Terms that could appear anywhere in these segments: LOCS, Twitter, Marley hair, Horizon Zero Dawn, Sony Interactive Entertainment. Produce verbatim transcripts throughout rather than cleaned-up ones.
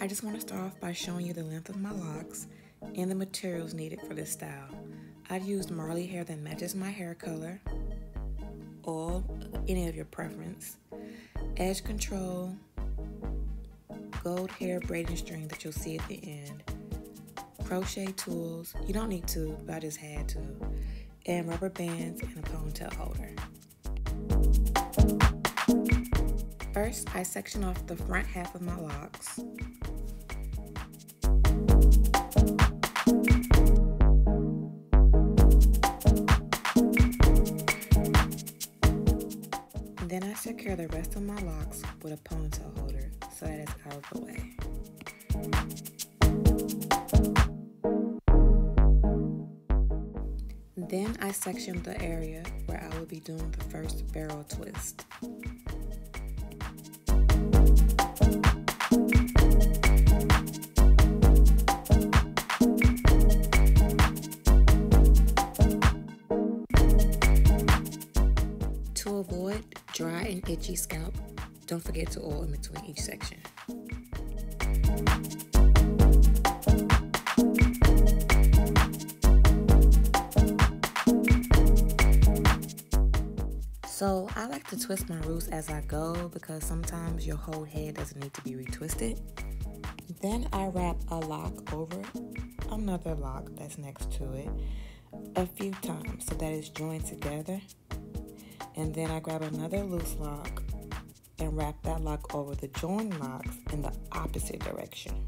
I just want to start off by showing you the length of my locks and the materials needed for this style. I've used Marley hair that matches my hair color, oil, any of your preference, edge control, gold hair braiding string that you'll see at the end, crochet tools, you don't need to, but I just had to, and rubber bands and a ponytail holder. First, I section off the front half of my locks. And then I secure the rest of my locks with a ponytail holder so that it's out of the way. Then I section the area where I will be doing the first barrel twist. To avoid dry and itchy scalp, don't forget to oil in between each section. So I like to twist my roots as I go because sometimes your whole head doesn't need to be retwisted. Then I wrap a lock over another lock that's next to it a few times so that it's joined together. And then I grab another loose lock and wrap that lock over the joined locks in the opposite direction.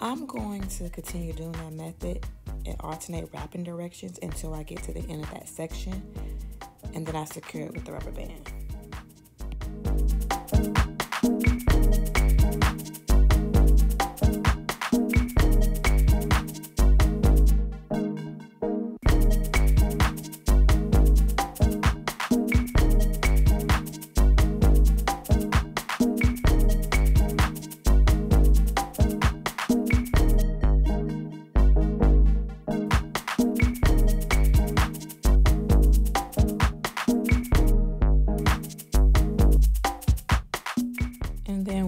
I'm going to continue doing that method and alternate wrapping directions until I get to the end of that section. And then I secure it with the rubber band.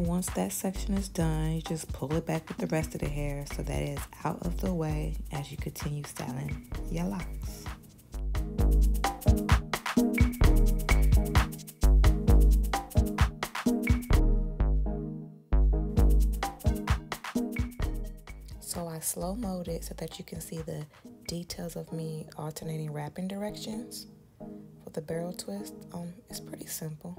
Once that section is done, you just pull it back with the rest of the hair so that it is out of the way as you continue styling your locks. So I slow-moed it so that you can see the details of me alternating wrapping directions for the barrel twist. Um, it's pretty simple.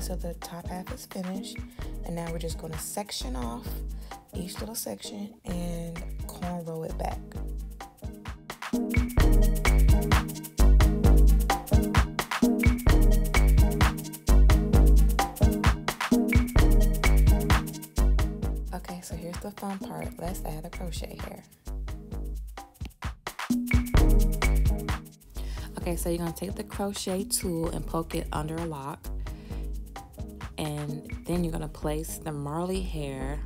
So the top half is finished, and now we're just going to section off each little section and cornrow it back. Okay, so here's the fun part. Let's add the crochet hair. Okay, so you're going to take the crochet tool and poke it under a lock. And then you're going to place the Marley hair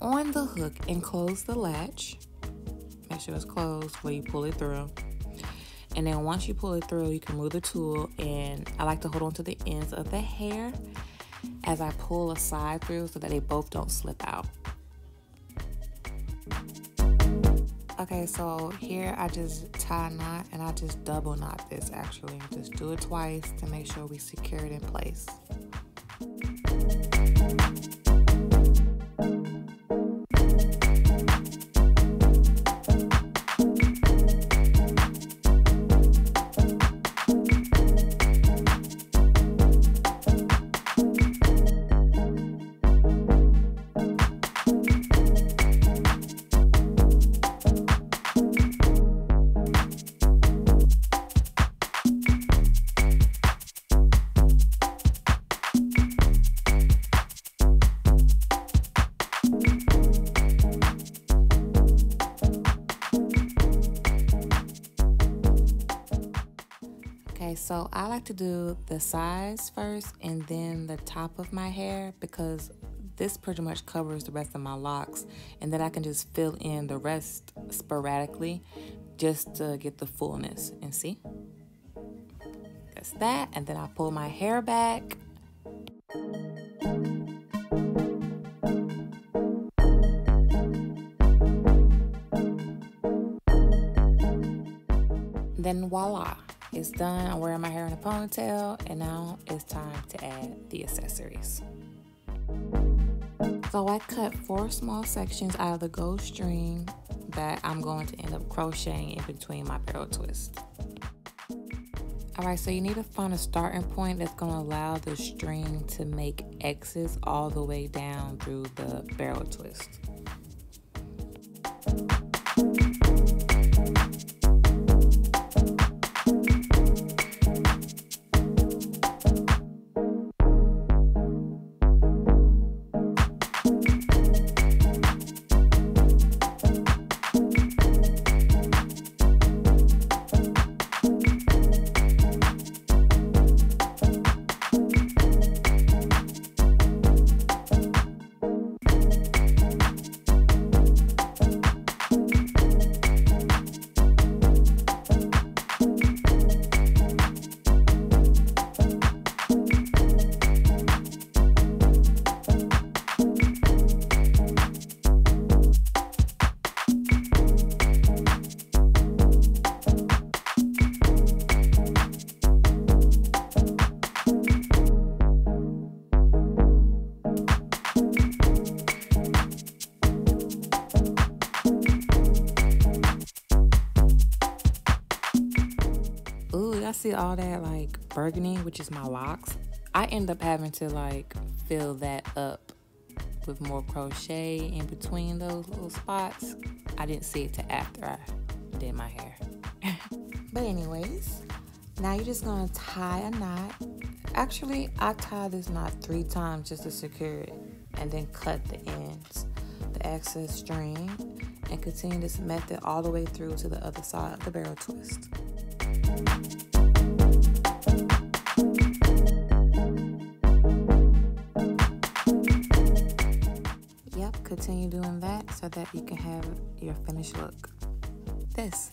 on the hook and close the latch. Make sure it's closed where you pull it through. And then once you pull it through, you can move the tool. And I like to hold on to the ends of the hair as I pull a side through so that they both don't slip out. Okay, so here I just tie a knot and I just double knot this actually. Just do it twice to make sure we secure it in place. Thank you. Okay, so I like to do the sides first and then the top of my hair, because this pretty much covers the rest of my locks, and then I can just fill in the rest sporadically just to get the fullness. And see, that's that. And then I pull my hair back. Then voila, it's done. I'm wearing my hair in a ponytail, and now it's time to add the accessories. So I cut four small sections out of the gold string that I'm going to end up crocheting in between my barrel twist. Alright, so you need to find a starting point that's going to allow the string to make X's all the way down through the barrel twist. I see all that like burgundy, which is my locks. I end up having to like fill that up with more crochet in between those little spots. I didn't see it till after I did my hair. But anyways, now you're just gonna tie a knot. Actually, I tie this knot three times just to secure it, and then cut the ends, the excess string, and continue this method all the way through to the other side of the barrel twist. Yep, continue doing that so that you can have your finished look. This